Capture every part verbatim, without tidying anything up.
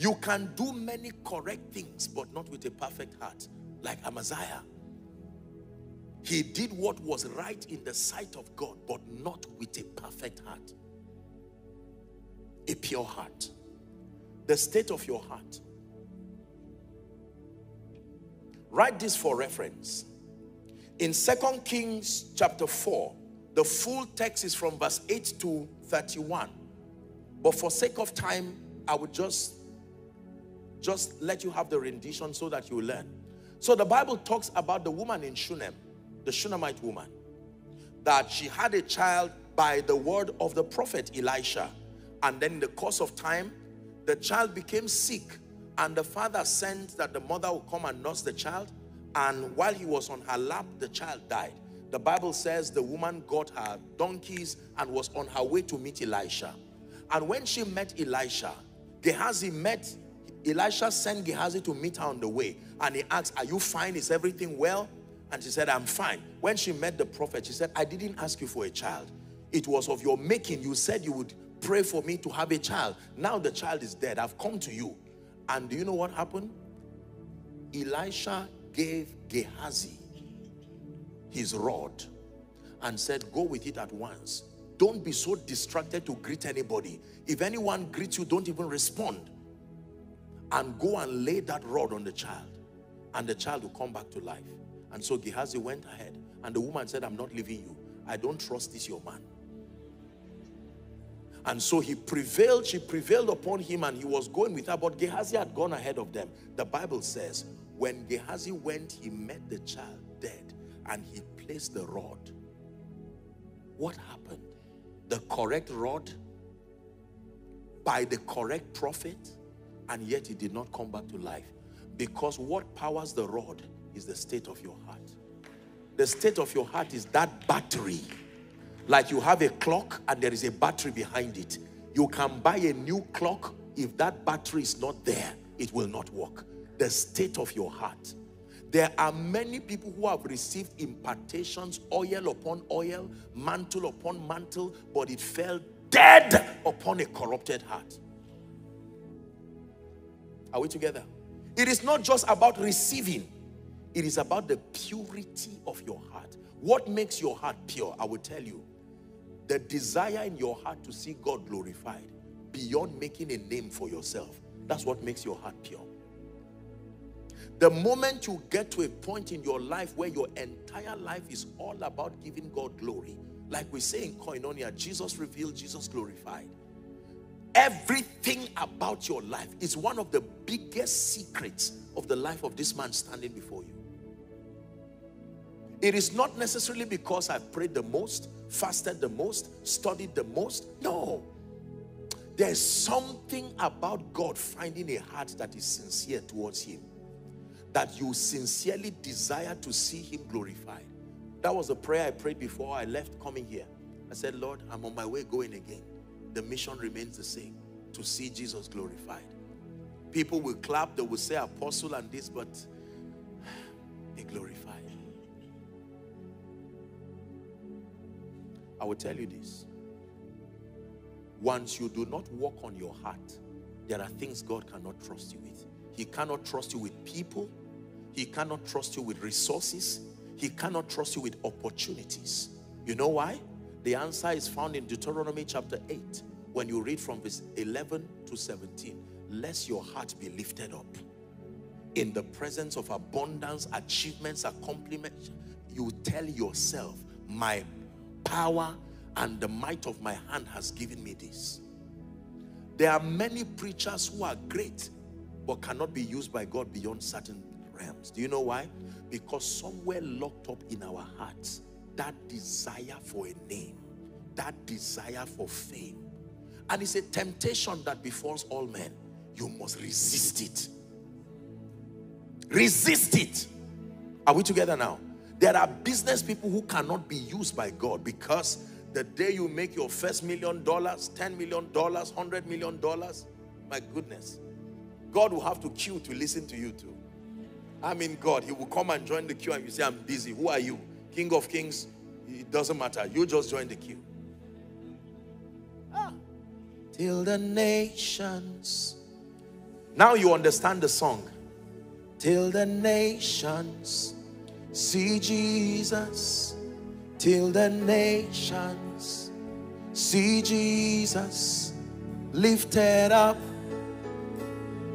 You can do many correct things, but not with a perfect heart. Like Amaziah. He did what was right in the sight of God, but not with a perfect heart. A pure heart. The state of your heart. Write this for reference. In Second Kings chapter four, the full text is from verse eight to thirty-one. But for sake of time, I would just... Just let you have the rendition so that you learn. So the Bible talks about the woman in Shunem, the Shunammite woman, that she had a child by the word of the prophet Elisha. And then in the course of time, the child became sick, and the father sent that the mother would come and nurse the child. And while he was on her lap, the child died. The Bible says the woman got her donkeys and was on her way to meet Elisha. And when she met Elisha, Gehazi met Elisha sent Gehazi to meet her on the way, and he asked, "Are you fine? Is everything well?" And she said, "I'm fine." When she met the prophet, she said, "I didn't ask you for a child. It was of your making. You said you would pray for me to have a child. Now the child is dead. I've come to you." And do you know what happened? Elisha gave Gehazi his rod and said, "Go with it at once. Don't be so distracted to greet anybody. If anyone greets you, don't even respond. And go and lay that rod on the child, and the child will come back to life." And so Gehazi went ahead, and the woman said, "I'm not leaving you. I don't trust this your man." And so he prevailed, she prevailed upon him, and he was going with her, but Gehazi had gone ahead of them. The Bible says, when Gehazi went, he met the child dead, and he placed the rod. What happened? The correct rod, by the correct prophet, and yet he did not come back to life. Because what powers the rod is the state of your heart. The state of your heart is that battery. Like you have a clock and there is a battery behind it. You can buy a new clock. If that battery is not there, it will not work. The state of your heart. There are many people who have received impartations, oil upon oil, mantle upon mantle, but it fell dead upon a corrupted heart. Are we together? It is not just about receiving. It is about the purity of your heart. What makes your heart pure? I will tell you. The desire in your heart to see God glorified beyond making a name for yourself. That's what makes your heart pure. The moment you get to a point in your life where your entire life is all about giving God glory, like we say in Koinonia, Jesus revealed, Jesus glorified. Everything about your life is one of the biggest secrets of the life of this man standing before you. It is not necessarily because I prayed the most, fasted the most, studied the most. No. There's something about God finding a heart that is sincere towards him. That you sincerely desire to see him glorified. That was the prayer I prayed before I left coming here. I said, "Lord, I'm on my way going again. The mission remains the same, to see Jesus glorified." People will clap, they will say apostle and this, but be glorified. I will tell you this. Once you do not walk on your heart, there are things God cannot trust you with. He cannot trust you with people. He cannot trust you with resources. He cannot trust you with opportunities. You know why? The answer is found in Deuteronomy chapter eight, when you read from verse eleven to seventeen. "Lest your heart be lifted up in the presence of abundance, achievements, accomplishments, you tell yourself, my power and the might of my hand has given me this." There are many preachers who are great, but cannot be used by God beyond certain realms. Do you know why? Because somewhere locked up in our hearts, that desire for a name, that desire for fame. And it's a temptation that befalls all men. You must resist it. Resist it. Are we together now? There are business people who cannot be used by God because the day you make your first million dollars, ten million dollars, one hundred million dollars, my goodness, God will have to queue to listen to you too. I mean, God, he will come and join the queue and you say, I'm busy. Who are you? King of kings, it doesn't matter. You just join the queue. Ah. Till the nations. Now you understand the song. Till the nations see Jesus. Till the nations see Jesus lifted up,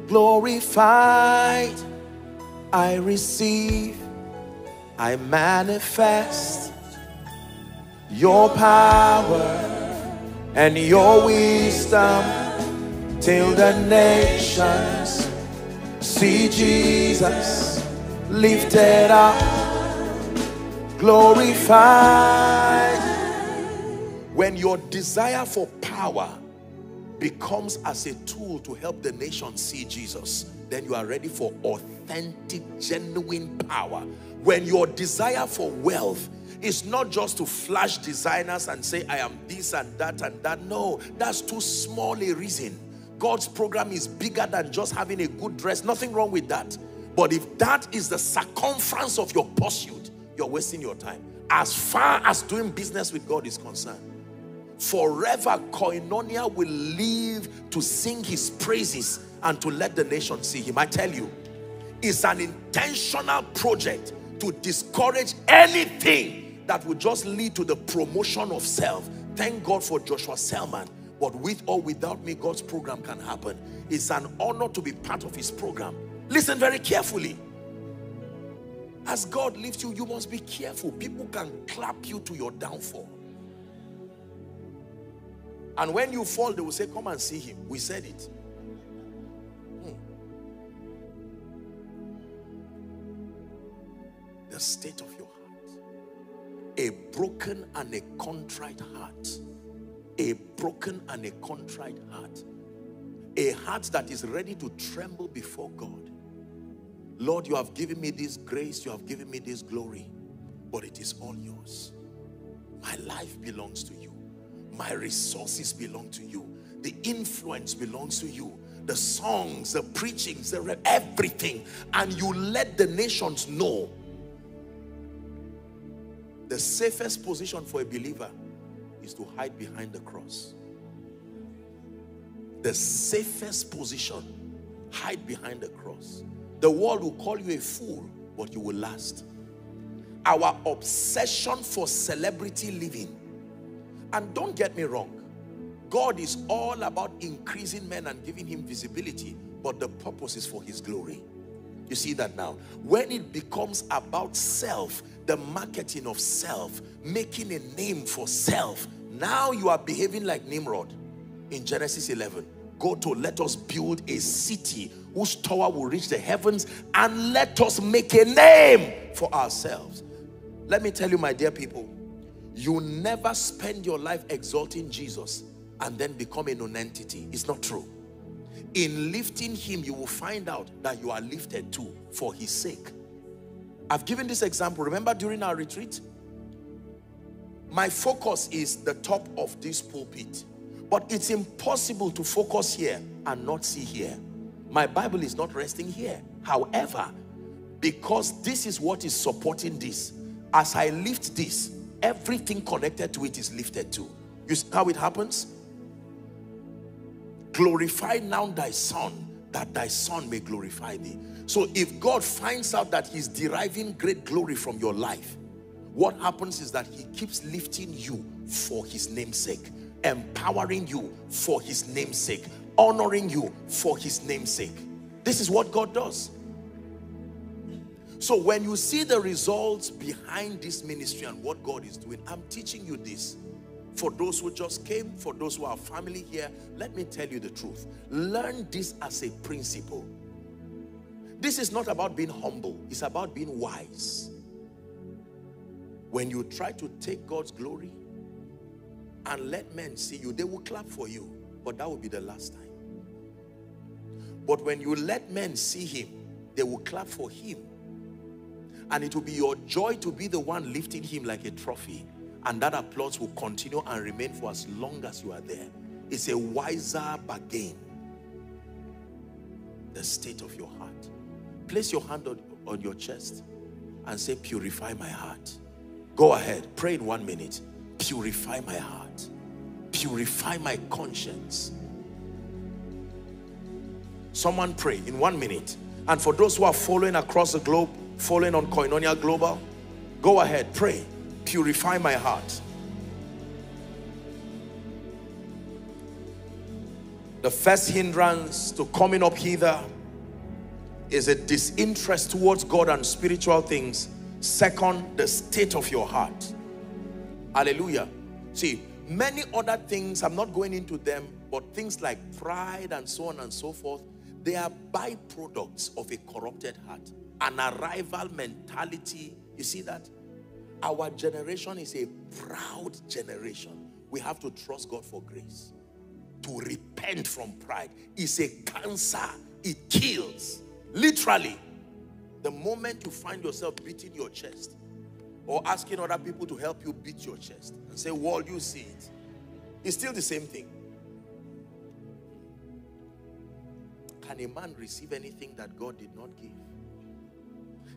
glorified. I receive, I manifest your power and your wisdom. Till the nations see Jesus lifted up, glorified. When your desire for power becomes as a tool to help the nation see Jesus, then you are ready for authentic, genuine power. When your desire for wealth is not just to flash designers and say, I am this and that and that. No, that's too small a reason. God's program is bigger than just having a good dress. Nothing wrong with that. But if that is the circumference of your pursuit, you're wasting your time. As far as doing business with God is concerned, forever Koinonia will live to sing his praises and to let the nation see him. I tell you, it's an intentional project to discourage anything that would just lead to the promotion of self. Thank God for Joshua Selman. But with or without me, God's program can happen. It's an honor to be part of his program. Listen very carefully. As God lifts you, you must be careful. People can clap you to your downfall. And when you fall, they will say, come and see him. We said it. Hmm. The state of your heart. A broken and a contrite heart. A broken and a contrite heart. A heart that is ready to tremble before God. Lord, you have given me this grace, you have given me this glory, but it is all yours. My life belongs to you. My resources belong to you. The influence belongs to you. The songs, the preachings, the everything. And you let the nations know. The safest position for a believer is to hide behind the cross. The safest position, hide behind the cross. The world will call you a fool, but you will last. Our obsession for celebrity living. And don't get me wrong. God is all about increasing men and giving him visibility, but the purpose is for his glory. You see that now. When it becomes about self, the marketing of self, making a name for self, now you are behaving like Nimrod in Genesis eleven. Go to, let us build a city whose tower will reach the heavens, and let us make a name for ourselves. Let me tell you, my dear people, you never spend your life exalting Jesus and then become a non-entity. It's not true. In lifting him, you will find out that you are lifted too for his sake. I've given this example. Remember during our retreat? My focus is the top of this pulpit. But it's impossible to focus here and not see here. My Bible is not resting here. However, because this is what is supporting this, as I lift this, everything connected to it is lifted too. You see how it happens? Glorify now thy son, that thy son may glorify thee. So if God finds out that he's deriving great glory from your life, what happens is that he keeps lifting you for his name's sake, empowering you for his name's sake, honoring you for his name's sake. This is what God does. So when you see the results behind this ministry and what God is doing, I'm teaching you this. For those who just came, for those who are family here, let me tell you the truth. Learn this as a principle. This is not about being humble. It's about being wise. When you try to take God's glory and let men see you, they will clap for you, but that will be the last time. But when you let men see him they will clap for him. And it will be your joy to be the one lifting him like a trophy. And that applause will continue and remain for as long as you are there. It's a wiser bargain. The state of your heart. Place your hand on, on your chest and say, purify my heart. Go ahead, pray in one minute. Purify my heart. Purify my conscience. Someone pray in one minute. And for those who are following across the globe, following on Koinonia Global, go ahead, pray. Purify my heart. The first hindrance to coming up hither is a disinterest towards God and spiritual things. Second, the state of your heart. Hallelujah. See, many other things, I'm not going into them, but things like pride and so on and so forth, they are byproducts of a corrupted heart, an arrival mentality. You see that? Our generation is a proud generation. We have to trust God for grace. To repent from pride is a cancer. It kills. Literally, the moment you find yourself beating your chest or asking other people to help you beat your chest and say, "Well, you see it," it's still the same thing. Can a man receive anything that God did not give?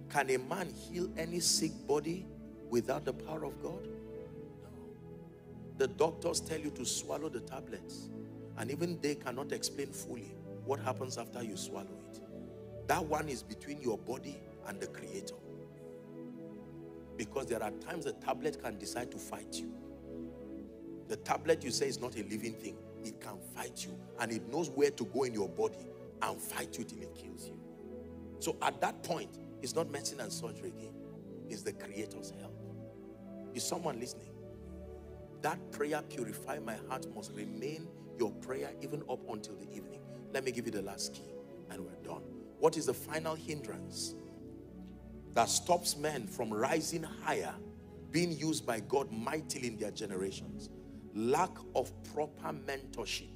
Can a man heal any sick body without the power of God? No. The doctors tell you to swallow the tablets, and even they cannot explain fully what happens after you swallow it. That one is between your body and the Creator. Because there are times the tablet can decide to fight you. The tablet, you say, is not a living thing. It can fight you, and it knows where to go in your body and fight you till it kills you. So at that point, it's not medicine and surgery again. It's the Creator's help. Is someone listening? That prayer, purify my heart, must remain your prayer even up until the evening. Let me give you the last key and we're done. What is the final hindrance that stops men from rising higher, being used by God mightily in their generations? Lack of proper mentorship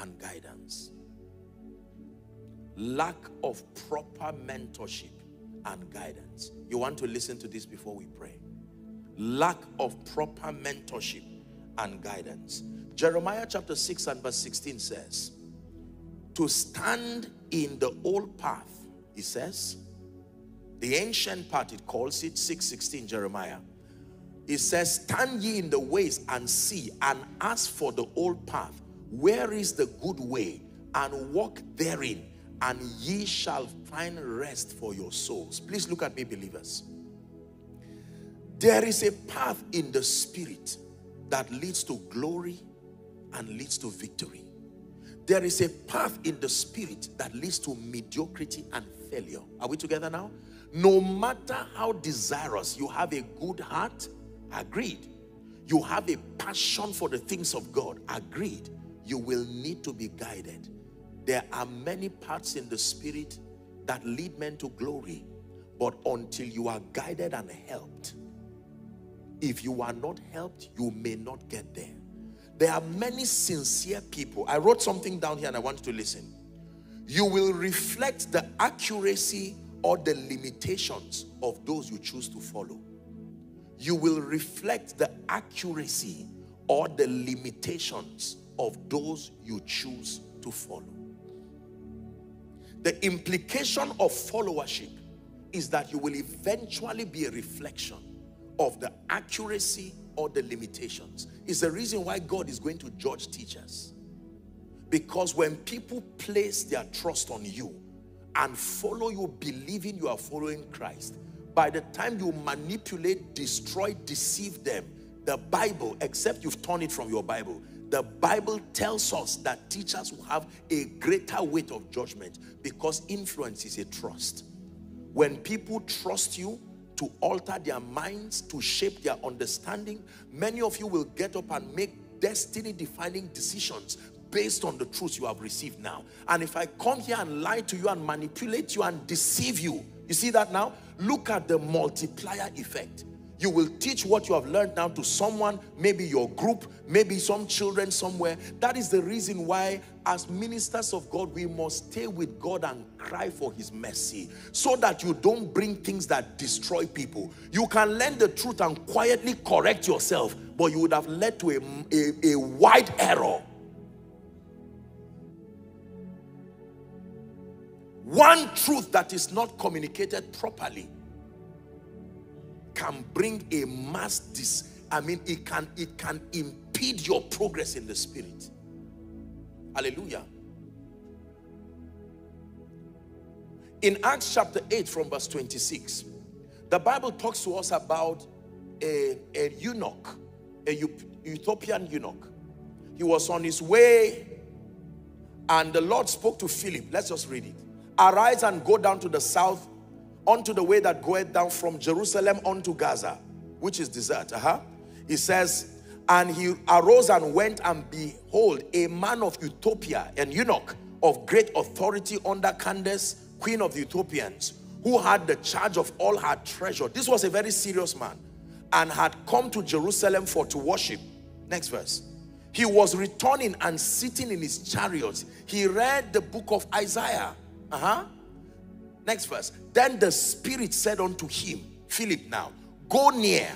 and guidance. Lack of proper mentorship and guidance. You want to listen to this before we pray. Lack of proper mentorship and guidance. Jeremiah chapter six and verse sixteen says, to stand in the old path, he says, the ancient path, it calls it, six sixteen Jeremiah. It says, stand ye in the ways and see, and ask for the old path, where is the good way, and walk therein, and ye shall find rest for your souls. Please look at me, believers. There is a path in the spirit that leads to glory and leads to victory. There is a path in the spirit that leads to mediocrity and failure. Are we together now? No matter how desirous, you have a good heart, agreed. You have a passion for the things of God, agreed. You will need to be guided. There are many paths in the spirit that lead men to glory, but until you are guided and helped, if you are not helped, you may not get there. There are many sincere people. I wrote something down here and I want you to listen. You will reflect the accuracy or the limitations of those you choose to follow. You will reflect the accuracy or the limitations of those you choose to follow. The implication of followership is that you will eventually be a reflection of the accuracy or the limitations. It's the reason why God is going to judge teachers. Because when people place their trust on you and follow you believing you are following Christ, by the time you manipulate, destroy, deceive them, the Bible, except you've torn it from your Bible, the Bible tells us that teachers will have a greater weight of judgment, because influence is a trust. When people trust you to alter their minds, to shape their understanding, many of you will get up and make destiny-defining decisions based on the truth you have received now. And if I come here and lie to you and manipulate you and deceive you, you see that now? Look at the multiplier effect. You will teach what you have learned now to someone, maybe your group, maybe some children somewhere. That is the reason why as ministers of God, we must stay with God and cry for his mercy so that you don't bring things that destroy people. You can learn the truth and quietly correct yourself, but you would have led to a, a, a wide error. One truth that is not communicated properly can bring a mass dis- I mean, it can, it can impede your progress in the spirit. Hallelujah. In Acts chapter eight from verse twenty-six, the Bible talks to us about a, a eunuch, a Ethiopian eunuch. He was on his way and the Lord spoke to Philip. Let's just read it. Arise and go down to the south unto the way that goeth down from Jerusalem unto Gaza, which is desert. Uh-huh. He says, and he arose and went, and behold, a man of Ethiopia, an eunuch of great authority under Candace, queen of the Ethiopians, who had the charge of all her treasure. This was a very serious man, and had come to Jerusalem for to worship. Next verse. He was returning and sitting in his chariot. He read the book of Isaiah. Uh-huh. Next verse. Then the Spirit said unto him, Philip now, go near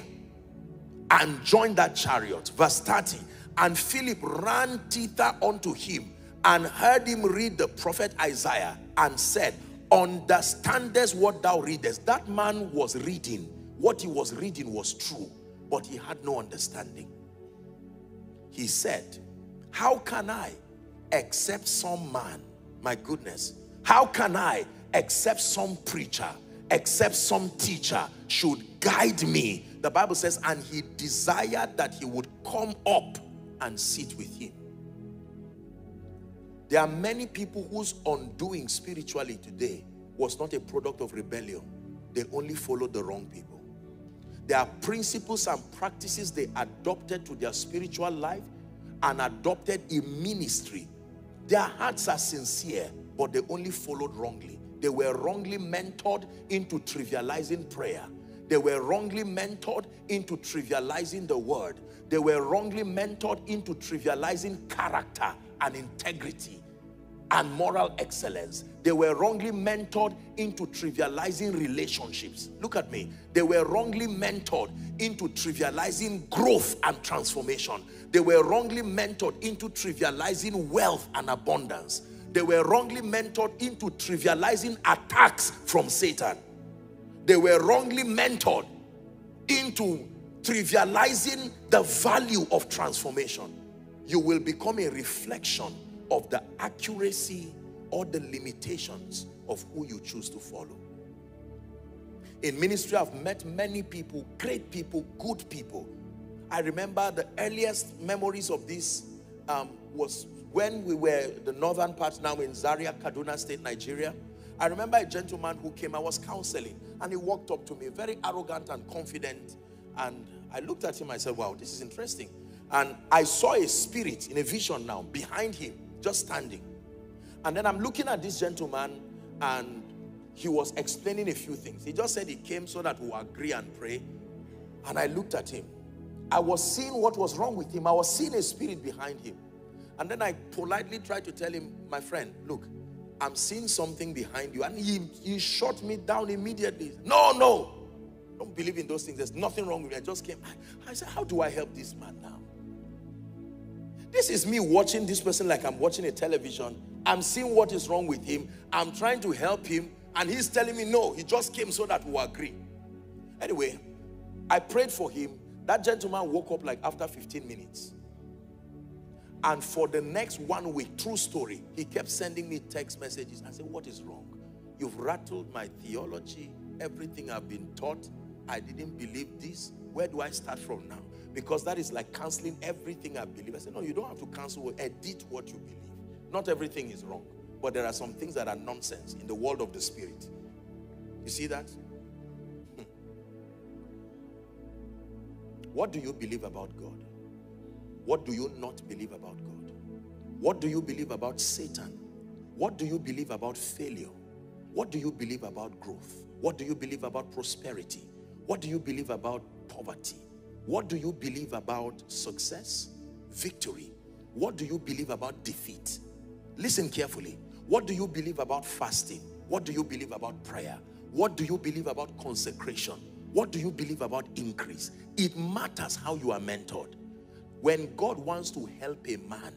and join that chariot. Verse thirty. And Philip ran thither unto him and heard him read the prophet Isaiah and said, understandest what thou readest. That man was reading. What he was reading was true, but he had no understanding. He said, how can I accept some man? My goodness. How can I accept some preacher, except some teacher should guide me? The Bible says, and he desired that he would come up and sit with him. There are many people whose undoing spiritually today was not a product of rebellion. They only followed the wrong people. There are principles and practices they adopted to their spiritual life and adopted in ministry. Their hearts are sincere, but they only followed wrongly. They were wrongly mentored into trivializing prayer. They were wrongly mentored into trivializing the word. They were wrongly mentored into trivializing character and integrity and moral excellence. They were wrongly mentored into trivializing relationships. Look at me. They were wrongly mentored into trivializing growth and transformation. They were wrongly mentored into trivializing wealth and abundance. They were wrongly mentored into trivializing attacks from Satan. They were wrongly mentored into trivializing the value of transformation. You will become a reflection of the accuracy or the limitations of who you choose to follow. In ministry, I've met many people, great people, good people. I remember the earliest memories of this um, was when we were the northern part, now in Zaria, Kaduna State, Nigeria. I remember a gentleman who came, I was counseling, and he walked up to me, very arrogant and confident. And I looked at him, I said, wow, this is interesting. And I saw a spirit in a vision now, behind him, just standing. And then I'm looking at this gentleman, and he was explaining a few things. He just said he came so that we'll agree and pray. And I looked at him. I was seeing what was wrong with him. I was seeing a spirit behind him. And then I politely tried to tell him, my friend, look, I'm seeing something behind you. And he, he shot me down immediately. No, no. Don't believe in those things. There's nothing wrong with me. I just came. I, I said, how do I help this man now? This is me watching this person like I'm watching a television. I'm seeing what is wrong with him. I'm trying to help him. And he's telling me, no, he just came so that we'll agree. Anyway, I prayed for him. That gentleman woke up like after fifteen minutes. And for the next one week, true story, he kept sending me text messages. I said, what is wrong? You've rattled my theology, everything I've been taught. I didn't believe this. Where do I start from now? Because that is like canceling everything I believe. I said, no, you don't have to cancel. Edit what you believe. Not everything is wrong, but there are some things that are nonsense in the world of the spirit. You see that? Hmm. What do you believe about God? What do you not believe about God? What do you believe about Satan? What do you believe about failure? What do you believe about growth? What do you believe about prosperity? What do you believe about poverty? What do you believe about success, victory? What do you believe about defeat? Listen carefully. What do you believe about fasting? What do you believe about prayer? What do you believe about consecration? What do you believe about increase? It matters how you are mentored. When God wants to help a man,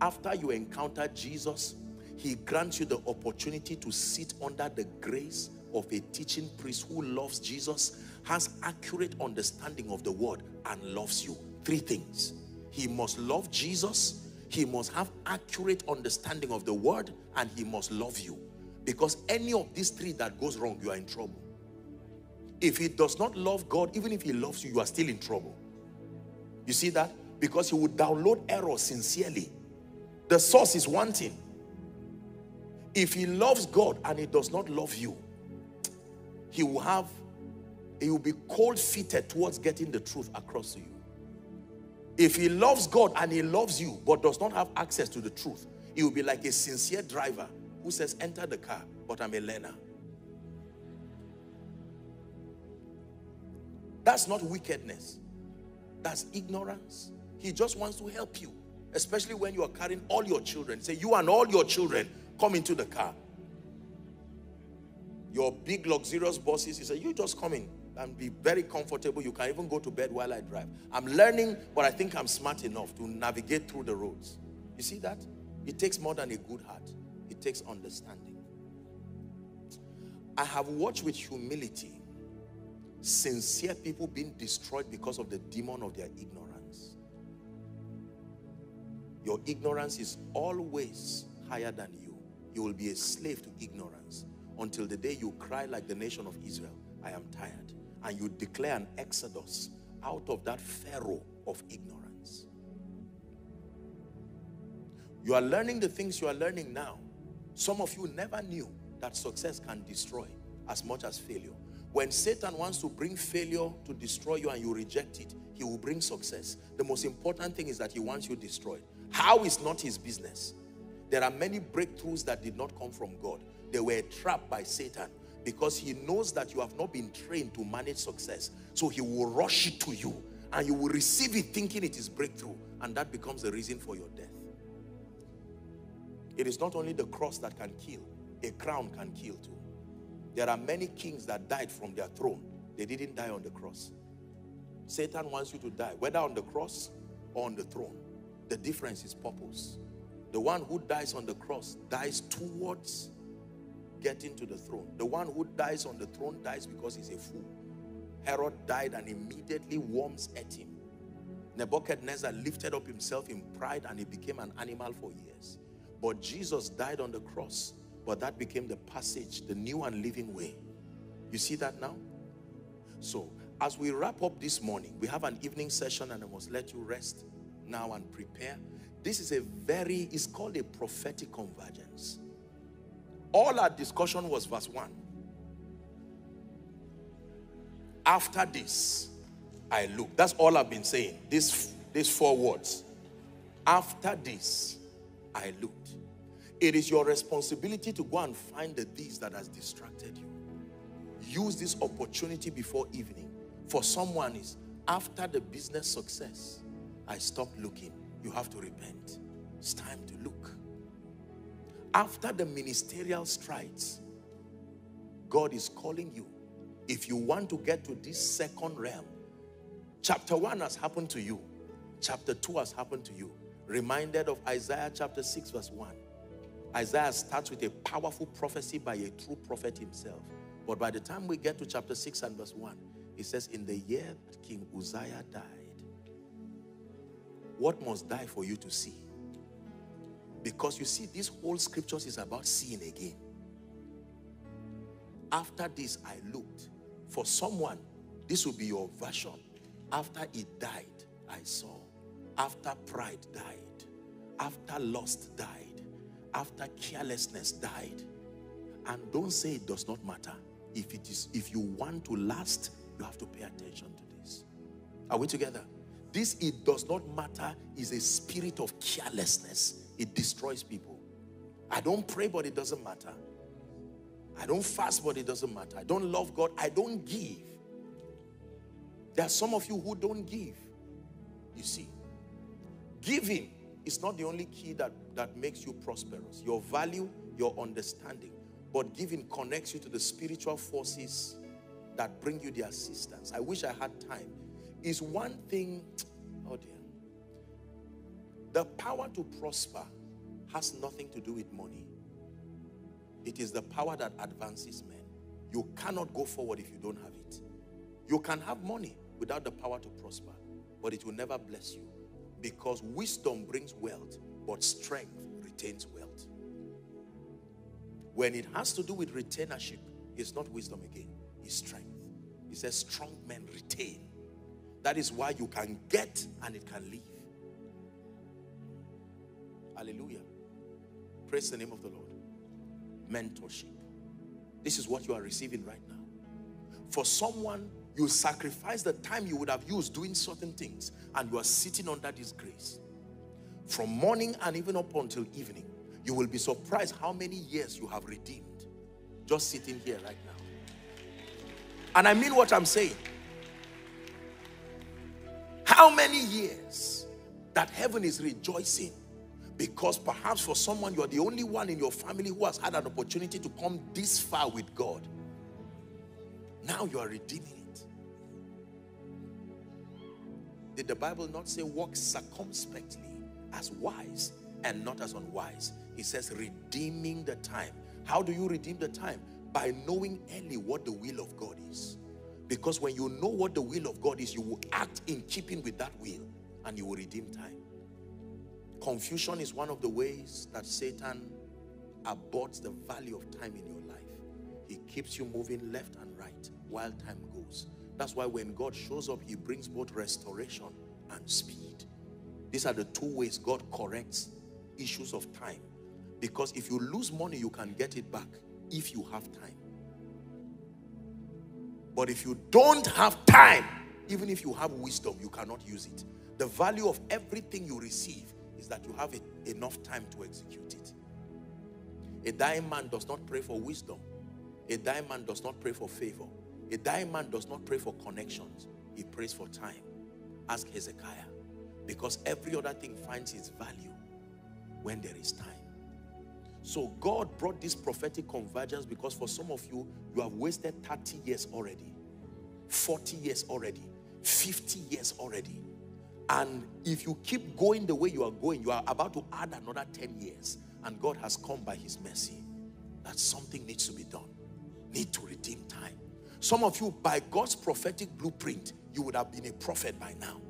after you encounter Jesus, he grants you the opportunity to sit under the grace of a teaching priest who loves Jesus, has accurate understanding of the word, and loves you. Three things. He must love Jesus, he must have accurate understanding of the word, and he must love you. Because any of these three that goes wrong, you are in trouble. If he does not love God, even if he loves you, you are still in trouble. You see that? Because he would download errors sincerely. The source is wanting. If he loves God and he does not love you, he will have, he will be cold-feeted towards getting the truth across to you. If he loves God and he loves you but does not have access to the truth, he will be like a sincere driver who says, enter the car, but I'm a learner. That's not wickedness. That's ignorance. He just wants to help you, especially when you are carrying all your children. Say, you and all your children, come into the car. Your big luxurious buses, he said, you just come in and be very comfortable. You can even go to bed while I drive. I'm learning, but I think I'm smart enough to navigate through the roads. You see that? It takes more than a good heart. It takes understanding. I have watched with humility sincere people being destroyed because of the demon of their ignorance. Your ignorance is always higher than you. You will be a slave to ignorance until the day you cry like the nation of Israel, I am tired. And you declare an exodus out of that pharaoh of ignorance. You are learning the things you are learning now. Some of you never knew that success can destroy as much as failure. When Satan wants to bring failure to destroy you and you reject it, he will bring success. The most important thing is that he wants you destroyed. How is not his business. There are many breakthroughs that did not come from God. They were trapped by Satan because he knows that you have not been trained to manage success. So he will rush it to you and you will receive it thinking it is breakthrough, and that becomes the reason for your death. It is not only the cross that can kill, a crown can kill too. There are many kings that died from their throne. They didn't die on the cross. Satan wants you to die, whether on the cross or on the throne. The difference is purpose. The one who dies on the cross dies towards getting to the throne. The one who dies on the throne dies because he's a fool. Herod died and immediately worms ate him. Nebuchadnezzar lifted up himself in pride and he became an animal for years. But Jesus died on the cross. But that became the passage, the new and living way. You see that now? So, as we wrap up this morning, we have an evening session and I must let you rest now and prepare. This is a very, it's called a prophetic convergence. All our discussion was verse one. After this, I look. That's all I've been saying. This, these four words. After this, I looked. It is your responsibility to go and find the things that has distracted you. Use this opportunity before evening. For someone is, after the business success, I stopped looking. You have to repent. It's time to look. After the ministerial strides, God is calling you. If you want to get to this second realm, chapter one has happened to you. Chapter two has happened to you. Reminded of Isaiah chapter six verse one. Isaiah starts with a powerful prophecy by a true prophet himself. But by the time we get to chapter six and verse one, it says, in the year that King Uzziah died, what must die for you to see? Because you see, this whole scriptures is about seeing again. After this, I looked. For someone, this will be your version. After it died, I saw. After pride died. After lust died. After carelessness died. And don't say it does not matter. If it is, if you want to last, you have to pay attention to this. Are we together? This it does not matter is a spirit of carelessness. It destroys people. I don't pray, but it doesn't matter. I don't fast, but it doesn't matter. I don't love God. I don't give. There are some of you who don't give. You see, giving It's not the only key that, that makes you prosperous. Your value, your understanding. But giving connects you to the spiritual forces that bring you the assistance. I wish I had time. Is one thing, oh dear. The power to prosper has nothing to do with money. It is the power that advances men. You cannot go forward if you don't have it. You can have money without the power to prosper, but it will never bless you, because wisdom brings wealth, but strength retains wealth. When it has to do with retainership, it's not wisdom again, it's strength. It says strong men retain. That is why you can get and it can leave. Hallelujah. Praise the name of the Lord. Mentorship. This is what you are receiving right now. For someone, you sacrifice the time you would have used doing certain things, and you are sitting under this grace. From morning and even up until evening, you will be surprised how many years you have redeemed. Just sitting here right now. And I mean what I'm saying. How many years that heaven is rejoicing. Because perhaps for someone, you are the only one in your family who has had an opportunity to come this far with God. Now you are redeeming it. Did the Bible not say, walk circumspectly as wise and not as unwise? It says, redeeming the time. How do you redeem the time? By knowing early what the will of God is. Because when you know what the will of God is, you will act in keeping with that will, and you will redeem time. Confusion is one of the ways that Satan aborts the value of time in your life. He keeps you moving left and right while time goes. That's why when God shows up, he brings both restoration and speed. These are the two ways God corrects issues of time. Because if you lose money, you can get it back if you have time. But if you don't have time, even if you have wisdom, you cannot use it. The value of everything you receive is that you have a, enough time to execute it. A dying man does not pray for wisdom. A dying man does not pray for favor. A dying man does not pray for connections. He prays for time. Ask Hezekiah. Because every other thing finds its value when there is time. So God brought this prophetic convergence, because for some of you, you have wasted thirty years already, forty years already, fifty years already. And if you keep going the way you are going, you are about to add another ten years. And God has come by his mercy that something needs to be done. Need to redeem time. Some of you, by God's prophetic blueprint, you would have been a prophet by now.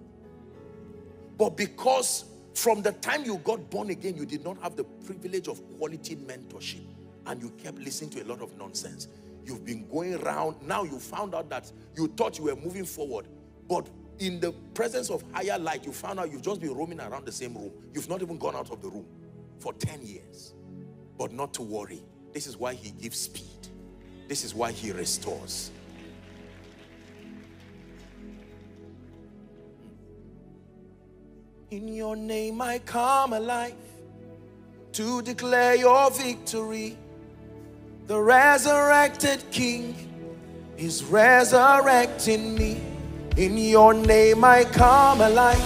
But because from the time you got born again, you did not have the privilege of quality mentorship, and you kept listening to a lot of nonsense. You've been going around. Now you found out that you thought you were moving forward, but in the presence of higher light, you found out you've just been roaming around the same room. You've not even gone out of the room for ten years. But not to worry. This is why he gives speed. This is why he restores. In your name I come alive to declare your victory. The resurrected King is resurrecting me. In your name I come alive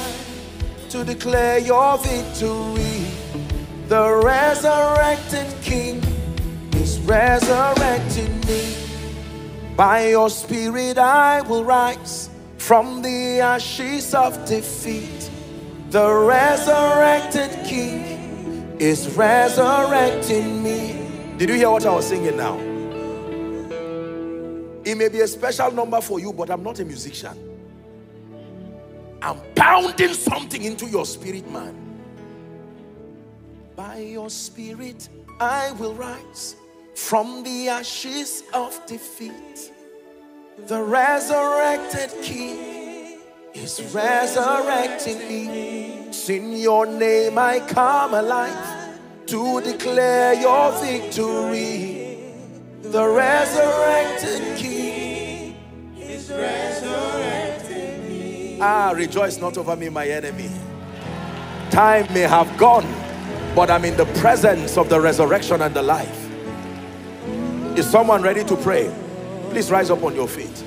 to declare your victory. The resurrected King is resurrecting me. By your spirit I will rise from the ashes of defeat. The resurrected King is resurrecting me. Did you hear what I was singing now? It may be a special number for you, but I'm not a musician. I'm pounding something into your spirit, man. By your spirit, I will rise from the ashes of defeat. The resurrected King is resurrecting me. In your name, I come alive to declare your victory. The resurrected King is resurrecting. Ah, rejoice not over me, my enemy. Time may have gone, but I'm in the presence of the resurrection and the life. Is someone ready to pray? Please rise up on your feet.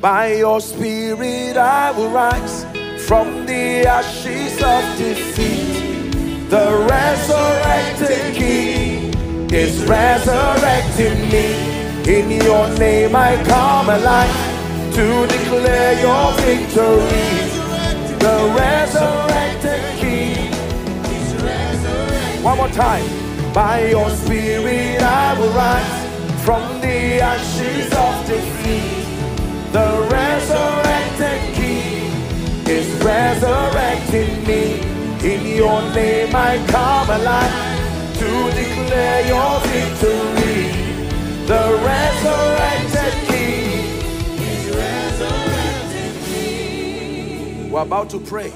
By your spirit I will rise from the ashes of defeat. The resurrected King is resurrecting me. In your name I come alive to declare your victory. The resurrected King is resurrecting. One more time. By your spirit I will rise from the ashes of defeat. The resurrected King is resurrecting me. In your name I come alive to declare your victory. The resurrected King is resurrecting me. We're about to pray.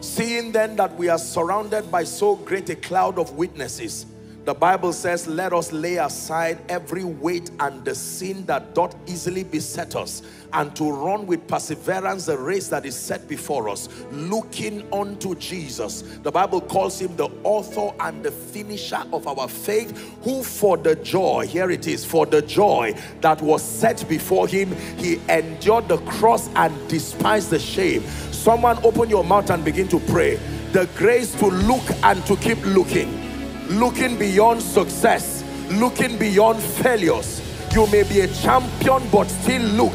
Seeing then that we are surrounded by so great a cloud of witnesses, the Bible says, let us lay aside every weight and the sin that doth easily beset us, and to run with perseverance the race that is set before us, looking unto Jesus. The Bible calls him the author and the finisher of our faith, who for the joy, here it is, for the joy that was set before him, he endured the cross and despised the shame. Someone open your mouth and begin to pray. The grace to look and to keep looking. Looking beyond success, looking beyond failures. You may be a champion, but still look.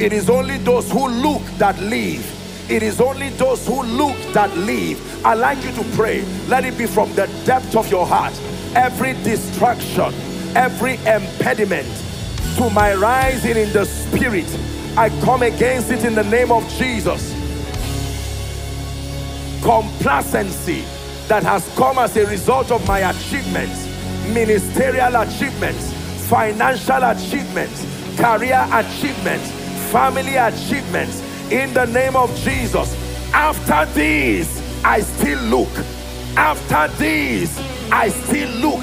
It is only those who look that live. It is only those who look that live. I'd like you to pray. Let it be from the depth of your heart. Every distraction, every impediment to my rising in the spirit, I come against it in the name of Jesus. Complacency that has come as a result of my achievements, ministerial achievements, financial achievements, career achievements, family achievements, in the name of Jesus. After these, I still look. After these, I still look.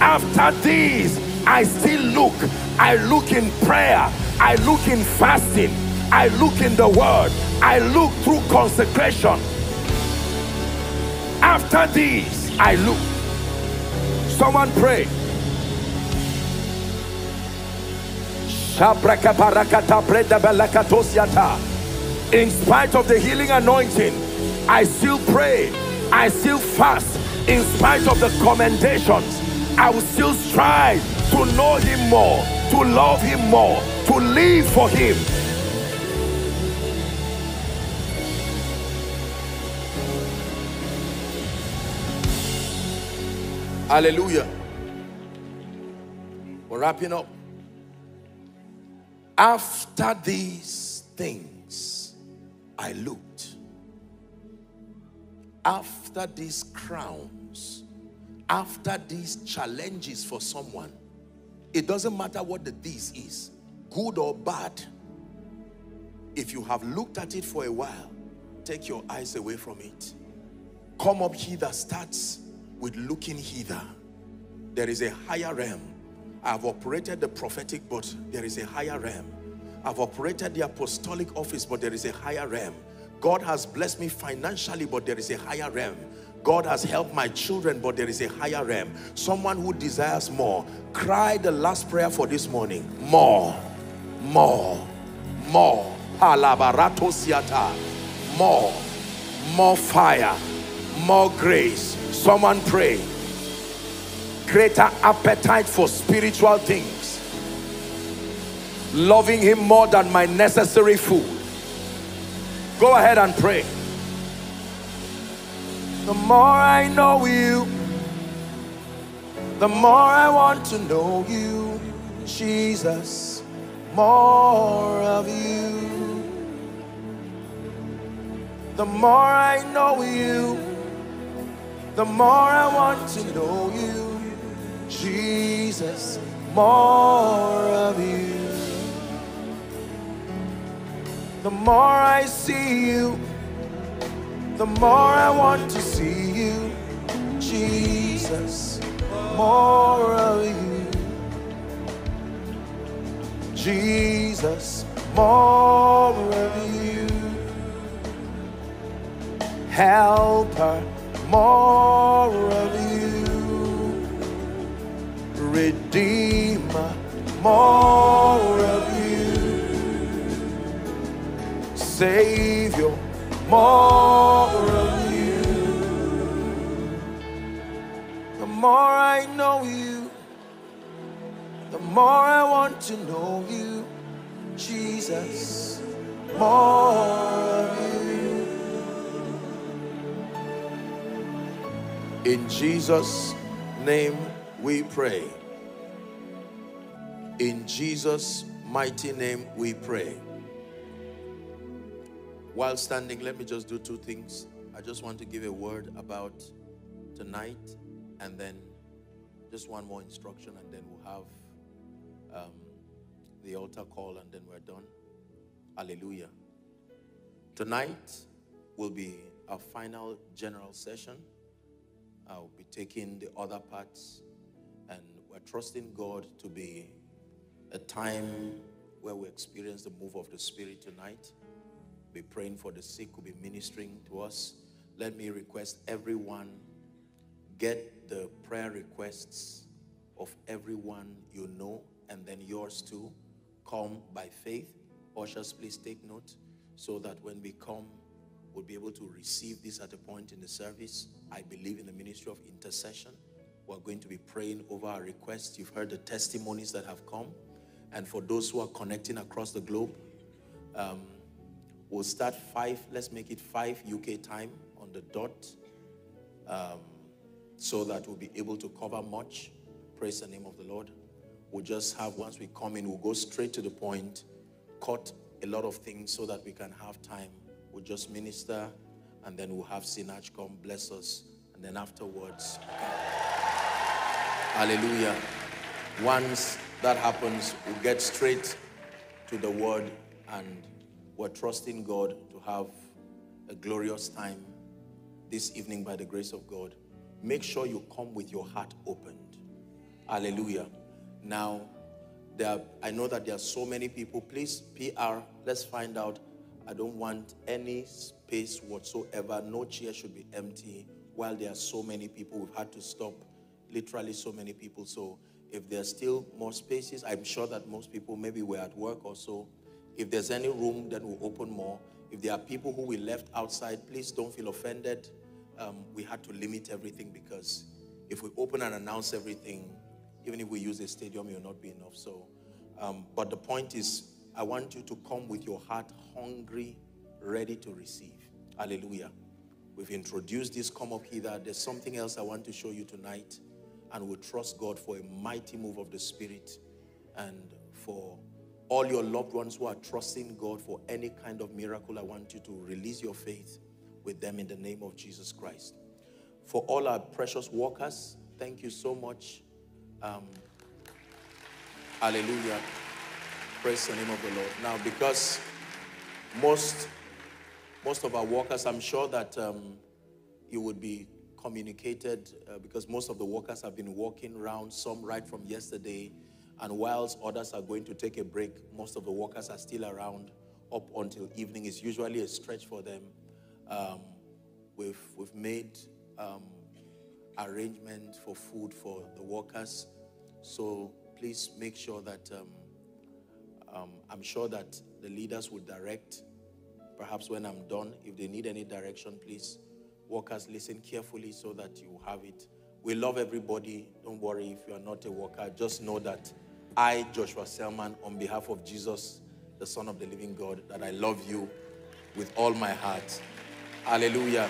After these, I still look. I look in prayer. I look in fasting. I look in the word. I look through consecration. After these, I look. Someone pray. In spite of the healing anointing, I still pray. I still fast. In spite of the commendations, I will still strive to know him more, to love him more, to live for him. Hallelujah. We're wrapping up. After these things, I looked. After these crowns, after these challenges for someone, it doesn't matter what the "these" is, good or bad. If you have looked at it for a while, take your eyes away from it. Come up hither starts with looking hither. There is a higher realm. I've operated the prophetic, but there is a higher realm. I've operated the apostolic office, but there is a higher realm. God has blessed me financially, but there is a higher realm. God has helped my children, but there is a higher realm. Someone who desires more, cry the last prayer for this morning. More, more, more. More, more fire, more grace. Someone pray. Greater appetite for spiritual things. Loving him more than my necessary food. Go ahead and pray. The more I know you, the more I want to know you, Jesus, more of you. The more I know you, the more I want to know you, Jesus, more of you. The more I see you, the more I want to see you, Jesus, more of you. Jesus, more of you. Helper, more of you. Redeemer, more of you. Savior, more of you. more I know you, the more I want to know you, Jesus, more of you. In Jesus' name we pray. In Jesus' mighty name we pray. While standing, let me just do two things. I just want to give a word about tonight, and then just one more instruction, and then we'll have um, the altar call, and then we're done. Hallelujah. Tonight will be our final general session. I'll be taking the other parts, and we're trusting God to be a time where we experience the move of the Spirit tonight. Be praying for the sick, who will be ministering to us. Let me request everyone, get the prayer requests of everyone you know, and then yours too. Come by faith. Ushers, please take note, so that when we come, we'll be able to receive this at a point in the service. I believe in the ministry of intercession. We're going to be praying over our requests. You've heard the testimonies that have come. And for those who are connecting across the globe, um, we'll start five, let's make it five U K time on the dot, um, so that we'll be able to cover much. Praise the name of the Lord. We'll just have, once we come in, we'll go straight to the point, cut a lot of things so that we can have time. We'll just minister, and then we'll have Sinach come, bless us, and then afterwards. Hallelujah. Once that happens, we'll get straight to the word, and we're trusting God to have a glorious time this evening by the grace of God. Make sure you come with your heart opened. Hallelujah. Now, there are, I know that there are so many people. Please, P R, let's find out. I don't want any space whatsoever. No chair should be empty. While there are so many people, we've had to stop literally so many people. So if there's still more spaces, I'm sure that most people maybe were at work or so. If there's any room, then we'll open more. If there are people who we left outside, please don't feel offended. Um, we had to limit everything, because if we open and announce everything, even if we use the stadium, it will not be enough. So, um, but the point is, I want you to come with your heart hungry, ready to receive. Hallelujah. We've introduced this come up hither. There's something else I want to show you tonight, and we'll trust God for a mighty move of the Spirit, and for all your loved ones who are trusting God for any kind of miracle, I want you to release your faith with them in the name of Jesus Christ. For all our precious walkers, thank you so much. Um, hallelujah. Praise the name of the Lord. Now, because most, most of our walkers, I'm sure that um, you would be communicated, uh, because most of the walkers have been walking around, some right from yesterday. And whilst others are going to take a break, most of the workers are still around up until evening. It's usually a stretch for them. Um, we've, we've made um, arrangements for food for the workers. So please make sure that, um, um, I'm sure that the leaders will direct. Perhaps when I'm done, if they need any direction, please, workers, listen carefully so that you have it. We love everybody. Don't worry if you're not a worker. Just know that I, Joshua Selman, on behalf of Jesus, the Son of the living God, that I love you with all my heart. Hallelujah.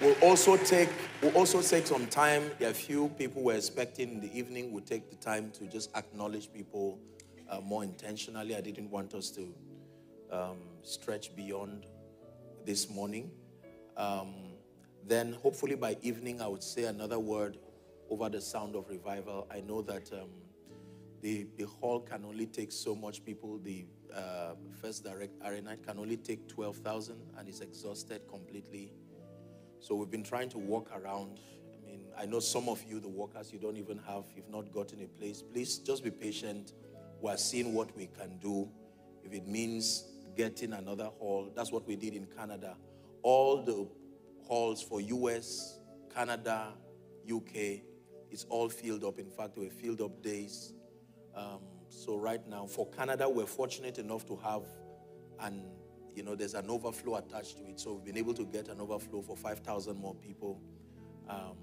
We'll also take, we'll also take some time. There are a few people we're expecting in the evening. We'll take the time to just acknowledge people uh, more intentionally. I didn't want us to um, stretch beyond this morning. Um, Then hopefully by evening, I would say another word over the sound of revival. I know that um, the, the hall can only take so much people. The uh, first direct arena can only take twelve thousand, and it's exhausted completely. So we've been trying to walk around. I mean, I know some of you, the workers, you don't even have, you've not gotten a place. Please just be patient. We're seeing what we can do. If it means getting another hall, that's what we did in Canada. All the halls for U S, Canada, U K, it's all filled up. In fact, we're filled up days. Um, so right now, for Canada, we're fortunate enough to have, and you know, there's an overflow attached to it. So we've been able to get an overflow for five thousand more people. Um,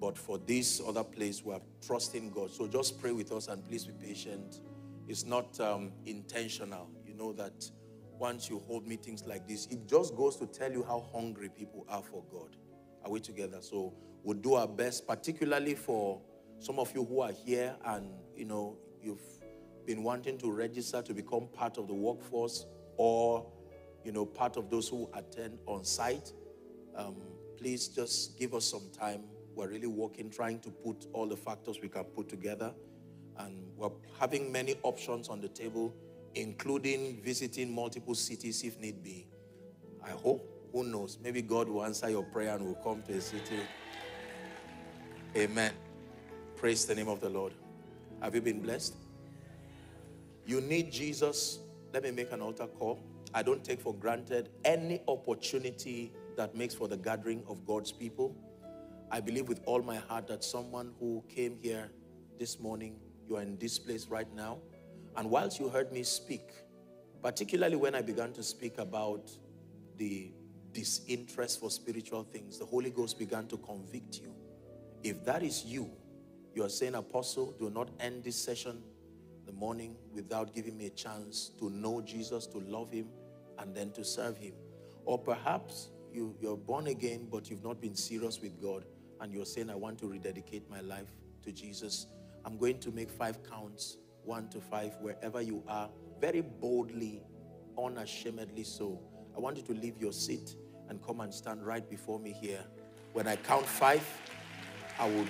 But for this other place, we are trusting God. So just pray with us and please be patient. It's not um, intentional. You know that once you hold meetings like this, it just goes to tell you how hungry people are for God. Are we together? So we'll do our best, particularly for some of you who are here and, you know, you've been wanting to register to become part of the workforce or, you know, part of those who attend on site. Um, please just give us some time. We're really working, trying to put all the factors we can put together. And we're having many options on the table, including visiting multiple cities if need be. I hope, who knows, maybe God will answer your prayer and will come to a city. Amen. Praise the name of the Lord. Have you been blessed? You need Jesus. Let me make an altar call. I don't take for granted any opportunity that makes for the gathering of God's people. I believe with all my heart that someone who came here this morning, you are in this place right now. And whilst you heard me speak, particularly when I began to speak about the disinterest for spiritual things, the Holy Ghost began to convict you. If that is you, you are saying, Apostle, do not end this session in the morning without giving me a chance to know Jesus, to love him, and then to serve him. Or perhaps you, you're born again, but you've not been serious with God, and you're saying, I want to rededicate my life to Jesus. I'm going to make five counts, one to five, wherever you are, very boldly, unashamedly so. I want you to leave your seat and come and stand right before me here. When I count five, I will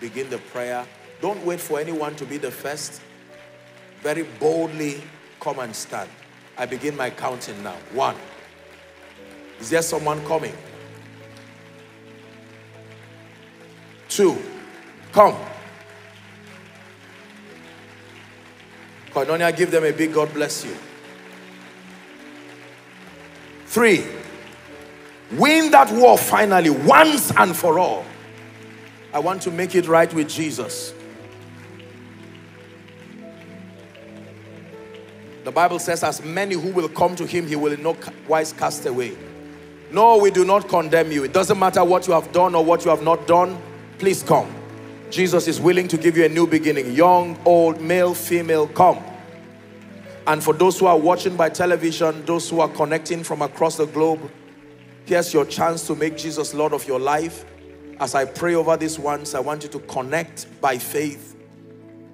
begin the prayer. Don't wait for anyone to be the first. Very boldly, come and stand. I begin my counting now. One. Is there someone coming? Two. Come. Koinonia, give them a big God bless you. Three, win that war finally, once and for all. I want to make it right with Jesus. The Bible says, as many who will come to him, he will in no wise cast away. No, we do not condemn you. It doesn't matter what you have done or what you have not done. Please come. Jesus is willing to give you a new beginning. Young, old, male, female, come. And for those who are watching by television, those who are connecting from across the globe, here's your chance to make Jesus Lord of your life. As I pray over this once, I want you to connect by faith.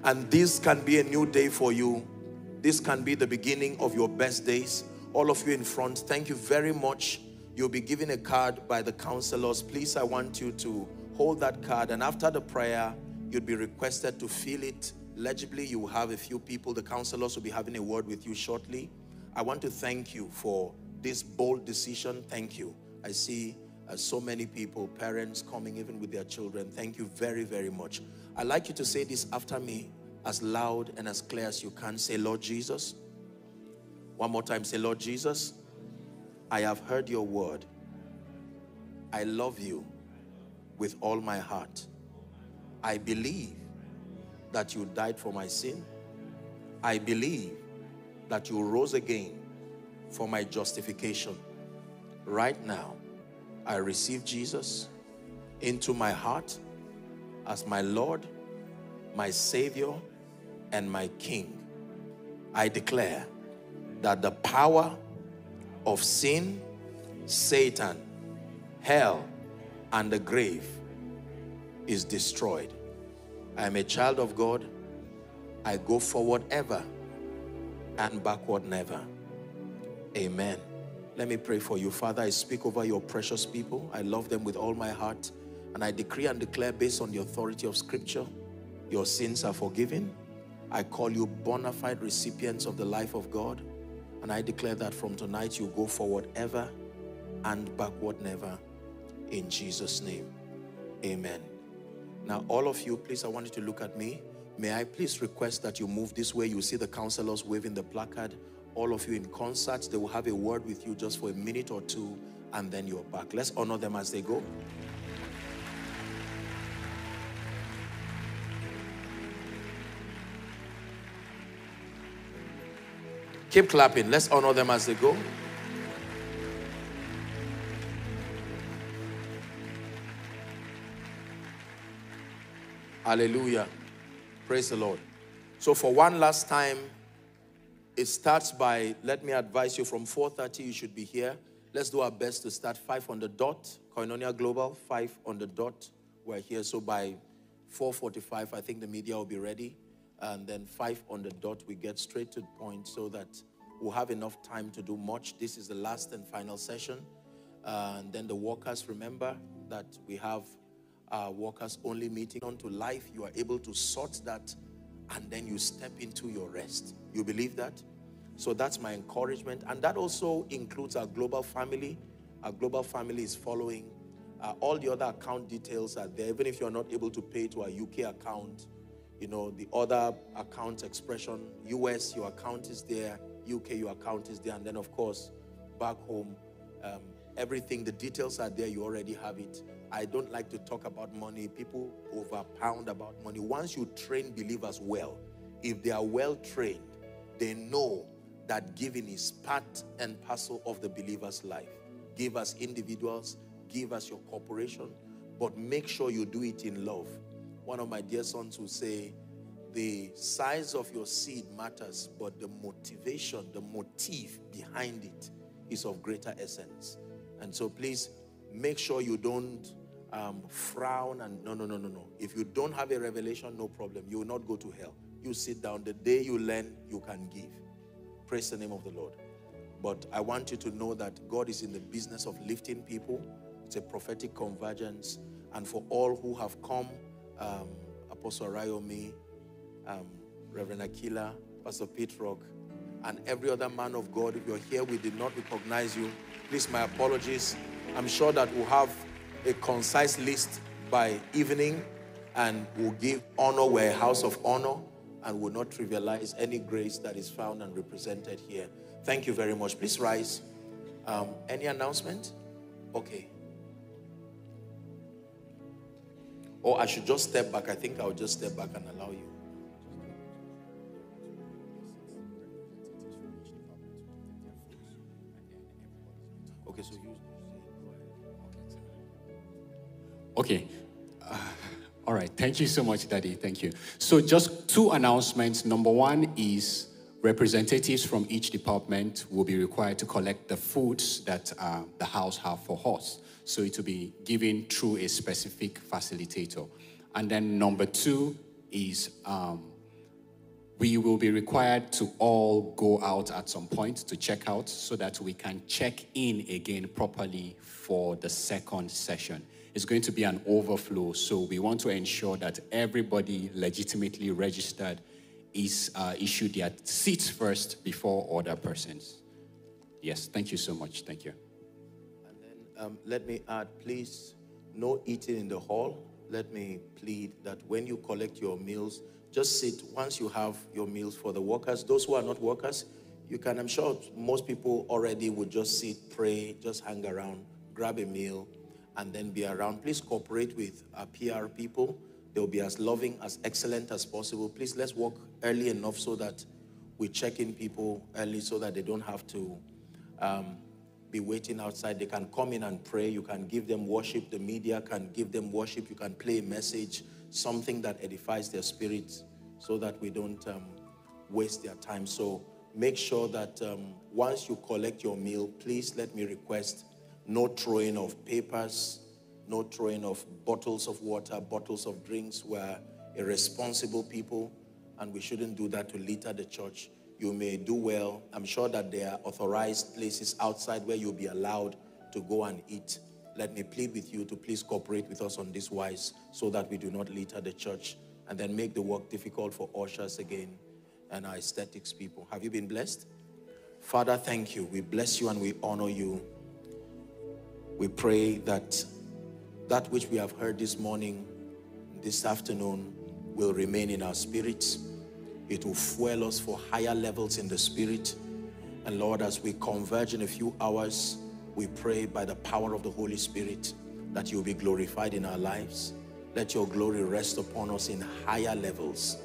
And this can be a new day for you. This can be the beginning of your best days. All of you in front, thank you very much. You'll be given a card by the counselors. Please, I want you to hold that card, and after the prayer, you'd be requested to fill it legibly. You will have a few people. The counselors will be having a word with you shortly. I want to thank you for this bold decision. Thank you. I see uh, so many people, parents coming even with their children. Thank you very, very much. I'd like you to say this after me as loud and as clear as you can. Say, Lord Jesus. One more time, say, Lord Jesus, I have heard your word. I love you with all my heart. I believe that you died for my sin. I believe that you rose again for my justification. Right now, I receive Jesus into my heart as my Lord, my Savior, and my King. I declare that the power of sin, Satan, hell, and the grave is destroyed. I am a child of God. I go forward ever and backward never. Amen. Let me pray for you. Father, I speak over your precious people. I love them with all my heart. And I decree and declare based on the authority of Scripture, your sins are forgiven. I call you bona fide recipients of the life of God. And I declare that from tonight you go forward ever and backward never. In Jesus' name, amen. Now, all of you, please, I want you to look at me. May I please request that you move this way? You see the counselors waving the placard. All of you in concert, they will have a word with you just for a minute or two, and then you're back. Let's honor them as they go. Keep clapping. Let's honor them as they go. Hallelujah. Praise the Lord. So for one last time, it starts by, let me advise you, from four thirty you should be here. Let's do our best to start five on the dot. Koinonia Global, five on the dot. We're here, so by four forty-five, I think the media will be ready. And then five on the dot, we get straight to the point so that we'll have enough time to do much. This is the last and final session. Uh, and then the workers, remember that we have our workers only meeting unto life. You are able to sort that and then you step into your rest. You believe that? So that's my encouragement. And that also includes our global family. Our global family is following. Uh, all the other account details are there. Even if you're not able to pay to our U K account, you know, the other account expression, U S, your account is there. U K, your account is there. And then, of course, back home, um, everything, the details are there. You already have it. I don't like to talk about money. People overpound about money. Once you train believers well, if they are well trained, they know that giving is part and parcel of the believer's life. Give us individuals, give us your corporation, but make sure you do it in love. One of my dear sons will say, the size of your seed matters, but the motivation, the motive behind it is of greater essence. And so please make sure you don't um, frown and no, no, no, no, no. If you don't have a revelation, no problem. You will not go to hell. You sit down. The day you learn, you can give. Praise the name of the Lord. But I want you to know that God is in the business of lifting people. It's a prophetic convergence. And for all who have come, um, Apostle Rayomi, um, Reverend Akila, Pastor Pete Rock, and every other man of God, if you're here, we did not recognize you. Please, my apologies. I'm sure that we'll have a concise list by evening, and we'll give honor where a house of honor, and will not trivialize any grace that is found and represented here. Thank you very much. Please rise. Um, any announcement? Okay. Or I should just step back. I think I'll just step back and allow you. Okay, so you... Okay. Uh... All right. Thank you so much, Daddy. Thank you. So just two announcements. Number one is representatives from each department will be required to collect the foods that uh, the house have for us. So it will be given through a specific facilitator. And then number two is um, we will be required to all go out at some point to check out so that we can check in again properly for the second session. It's going to be an overflow, so we want to ensure that everybody legitimately registered is uh, issued their seats first before other persons. Yes, thank you so much. Thank you. And then um, let me add, please, no eating in the hall. Let me plead that when you collect your meals, just sit once you have your meals for the workers. Those who are not workers, you can, I'm sure most people already would just sit, pray, just hang around, grab a meal, and then be around. Please cooperate with our P R people. They'll be as loving, as excellent as possible. Please, let's work early enough so that we check in people early so that they don't have to um, be waiting outside. They can come in and pray. You can give them worship. The media can give them worship. You can play a message, something that edifies their spirits so that we don't um, waste their time. So make sure that um, once you collect your meal, please let me request no throwing of papers, no throwing of bottles of water, bottles of drinks. We're irresponsible people, and we shouldn't do that to litter the church. You may do well. I'm sure that there are authorized places outside where you'll be allowed to go and eat. Let me plead with you to please cooperate with us on this wise so that we do not litter the church and then make the work difficult for ushers again and our aesthetics people. Have you been blessed? Father, thank you. We bless you and we honor you. We pray that that which we have heard this morning, this afternoon, will remain in our spirits. It will fuel us for higher levels in the spirit. And Lord, as we converge in a few hours, we pray by the power of the Holy Spirit that you will be glorified in our lives. Let your glory rest upon us in higher levels.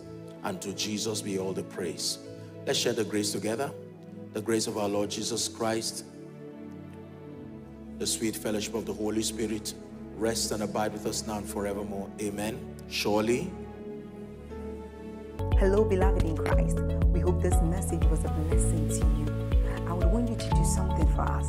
And to Jesus be all the praise. Let's share the grace together. The grace of our Lord Jesus Christ, the sweet fellowship of the Holy Spirit, rest and abide with us now and forevermore. Amen. Surely, Hello, beloved in Christ. We hope this message was a blessing to you. I would want you to do something for us.